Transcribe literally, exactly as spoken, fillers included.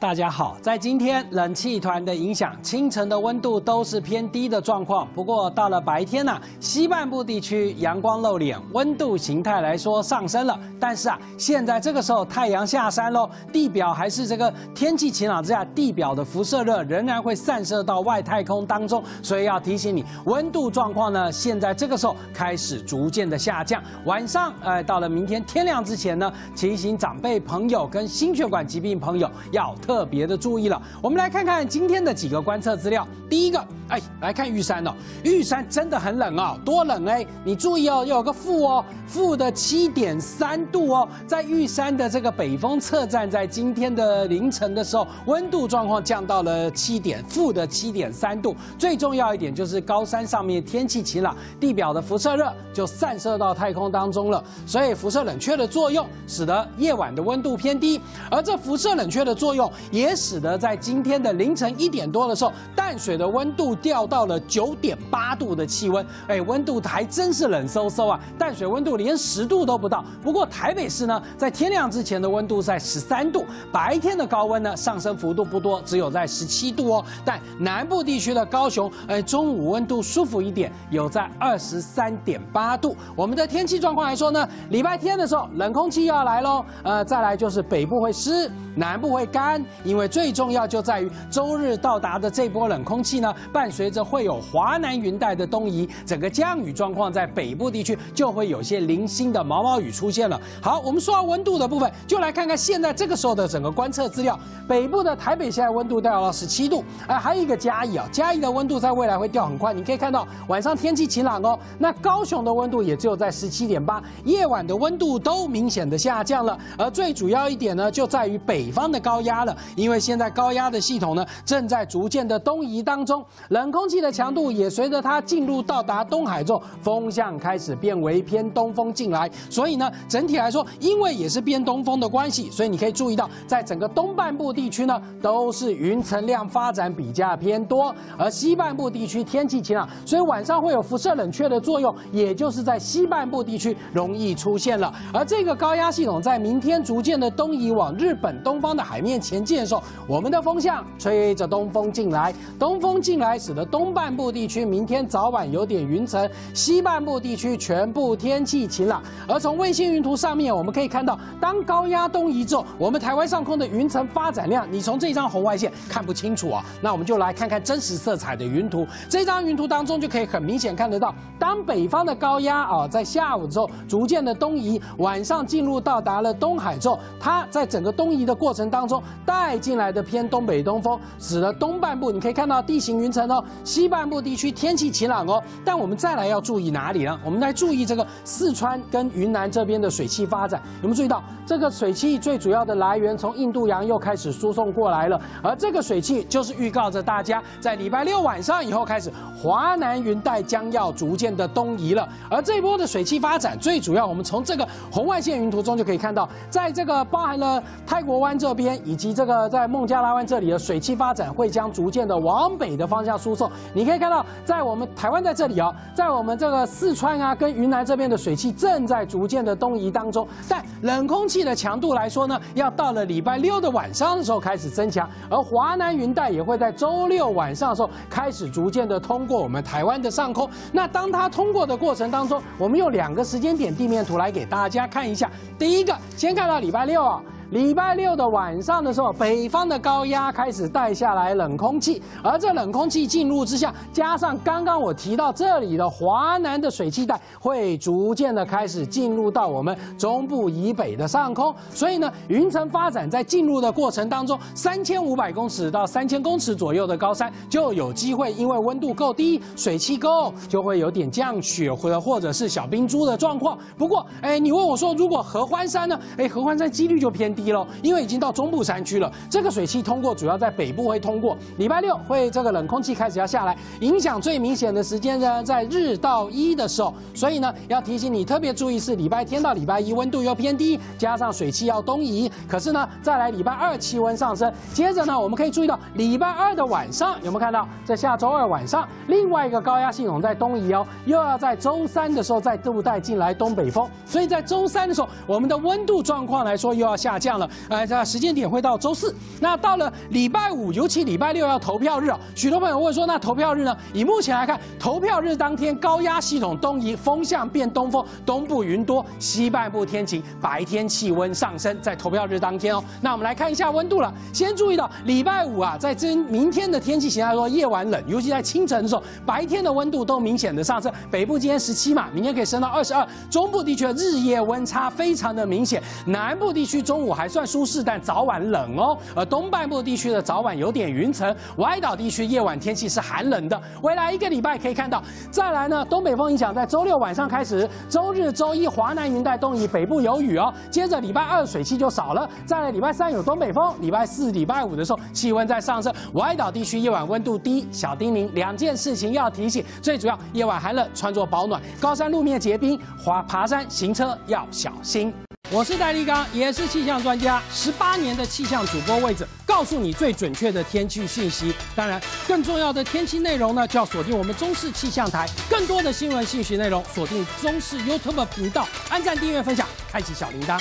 大家好，在今天冷气团的影响，清晨的温度都是偏低的状况。不过到了白天呢、啊，西半部地区阳光露脸，温度形态来说上升了。但是啊，现在这个时候太阳下山喽，地表还是这个天气晴朗之下，地表的辐射热仍然会散射到外太空当中，所以要提醒你，温度状况呢，现在这个时候开始逐渐的下降。晚上，哎，到了明天天亮之前呢，提醒长辈朋友跟心血管疾病朋友要特别的注意了。我们来看看今天的几个观测资料。第一个，哎，来看玉山哦，玉山真的很冷哦，多冷哎！你注意哦，有个负哦，负的七点三度哦。在玉山的这个北峰测站，在今天的凌晨的时候，温度状况降到了七点，负的七点三度。最重要一点就是高山上面天气晴朗，地表的辐射热就散射到太空当中了，所以辐射冷却的作用使得夜晚的温度偏低，而这辐射冷却的作用。也使得在今天的凌晨一点多的时候，淡水的温度掉到了九点八度的气温，哎，温度还真是冷飕飕啊！淡水温度连十度都不到。不过台北市呢，在天亮之前的温度在十三度，白天的高温呢上升幅度不多，只有在十七度哦。但南部地区的高雄，哎，中午温度舒服一点，有在二十三点八度。我们的天气状况来说呢，礼拜天的时候冷空气要来喽，呃，再来就是北部会湿，南部会干。因为最重要就在于周日到达的这波冷空气呢，伴随着会有华南云带的东移，整个降雨状况在北部地区就会有些零星的毛毛雨出现了。好，我们说到温度的部分，就来看看现在这个时候的整个观测资料。北部的台北现在温度掉到十七度，啊，还有一个嘉义啊，嘉义的温度在未来会掉很快。你可以看到晚上天气晴朗哦。那高雄的温度也只有在 十七点八， 夜晚的温度都明显的下降了。而最主要一点呢，就在于北方的高压了。因为现在高压的系统呢正在逐渐的东移当中，冷空气的强度也随着它进入到达东海之后，风向开始变为偏东风进来，所以呢整体来说，因为也是偏东风的关系，所以你可以注意到，在整个东半部地区呢都是云层量发展比较偏多，而西半部地区天气晴朗，所以晚上会有辐射冷却的作用，也就是在西半部地区容易出现了。而这个高压系统在明天逐渐的东移往日本东方的海面前进的时候，我们的风向吹着东风进来，东风进来使得东半部地区明天早晚有点云层，西半部地区全部天气晴朗。而从卫星云图上面我们可以看到，当高压东移之后，我们台湾上空的云层发展量，你从这张红外线看不清楚啊。那我们就来看看真实色彩的云图，这张云图当中就可以很明显看得到，当北方的高压啊在下午之后逐渐的东移，晚上进入到达了东海之后，它在整个东移的过程当中带进来的偏东北东风，使得东半部你可以看到地形云层哦，西半部地区天气晴朗哦。但我们再来要注意哪里呢？我们来注意这个四川跟云南这边的水汽发展。有没有注意到这个水汽最主要的来源从印度洋又开始输送过来了？而这个水汽就是预告着大家，在礼拜六晚上以后开始，华南云带将要逐渐的东移了。而这波的水汽发展最主要，我们从这个红外线云图中就可以看到，在这个包含了泰国湾这边以及这个在孟加拉湾这里的水汽发展会将逐渐的往北的方向输送。你可以看到，在我们台湾在这里啊、哦，在我们这个四川啊跟云南这边的水汽正在逐渐的东移当中。但冷空气的强度来说呢，要到了礼拜六的晚上的时候开始增强，而华南云带也会在周六晚上的时候开始逐渐的通过我们台湾的上空。那当它通过的过程当中，我们用两个时间点地面图来给大家看一下。第一个，先看到礼拜六啊、哦。礼拜六的晚上的时候，北方的高压开始带下来冷空气，而这冷空气进入之下，加上刚刚我提到这里的华南的水汽带会逐渐的开始进入到我们中部以北的上空，所以呢，云层发展在进入的过程当中，三千五百公尺到三千公尺左右的高山就有机会，因为温度够低，水汽够，就会有点降雪或者或者是小冰珠的状况。不过，哎，你问我说，如果合欢山呢？哎，合欢山几率就偏低。低喽，因为已经到中部山区了。这个水汽通过，主要在北部会通过。礼拜六会这个冷空气开始要下来，影响最明显的时间呢，在日到一的时候。所以呢，要提醒你特别注意是礼拜天到礼拜一温度又偏低，加上水汽要东移。可是呢，再来礼拜二气温上升。接着呢，我们可以注意到礼拜二的晚上有没有看到？在下周二晚上，另外一个高压系统在东移哦，又要在周三的时候再度带进来东北风。所以在周三的时候，我们的温度状况来说又要下降。项了。呃，这时间点会到周四。那到了礼拜五，尤其礼拜六要投票日哦。许多朋友问说，那投票日呢？以目前来看，投票日当天高压系统东移，风向变东风，东部云多，西半部天晴，白天气温上升。在投票日当天哦，那我们来看一下温度了。先注意到礼拜五啊，在今明天的天气形态说，夜晚冷，尤其在清晨的时候，白天的温度都明显的上升。北部今天十七嘛，明天可以升到二十二。中部地区的日夜温差非常的明显，南部地区中午还算舒适，但早晚冷哦。而东半部地区的早晚有点云层，歪岛地区夜晚天气是寒冷的。未来一个礼拜可以看到，再来呢，东北风影响在周六晚上开始，周日、周一华南云带东移，北部有雨哦。接着礼拜二水汽就少了，再来礼拜三有东北风，礼拜四、礼拜五的时候气温在上升，歪岛地区夜晚温度低。小叮咛两件事情要提醒，最主要夜晚寒冷，穿着保暖，高山路面结冰，滑爬山行车要小心。我是戴立刚，也是气象专家，十八年的气象主播位置，告诉你最准确的天气讯息。当然，更重要的天气内容呢，就要锁定我们中视气象台。更多的新闻信息内容，锁定中视 YouTube 频道，按赞、订阅、分享，开启小铃铛。